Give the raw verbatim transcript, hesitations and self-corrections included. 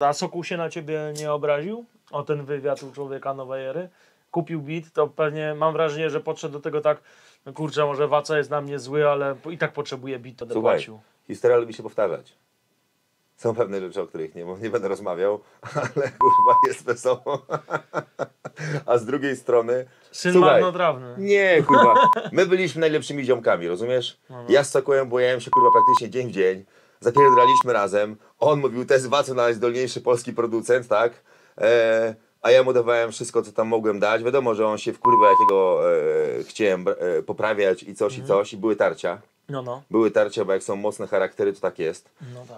A Sokół się na ciebie nie obraził? O ten wywiad u Człowieka Nowej Ery? Kupił bit, to pewnie mam wrażenie, że podszedł do tego tak, no kurczę, może Waco jest na mnie zły, ale i tak potrzebuje bit, to dopłacił. Historia lubi się powtarzać. Są pewne rzeczy, o których nie, nie będę rozmawiał, ale kurwa jest wesoło. A z drugiej strony... Syn marnotrawny. Nie, kurwa. My byliśmy najlepszymi ziomkami, rozumiesz? No, no. Ja z Sokołem bojałem się kurwa praktycznie dzień w dzień. Zapierdraliśmy razem. On mówił, to jest Waco, najzdolniejszy polski producent, tak? E, a ja mu dawałem wszystko, co tam mogłem dać. Wiadomo, że on się w kurwa jakiego e, chciałem e, poprawiać i coś, mm. i coś. I były tarcia. No, no. Były tarcia, bo jak są mocne charaktery, to tak jest. No, tak.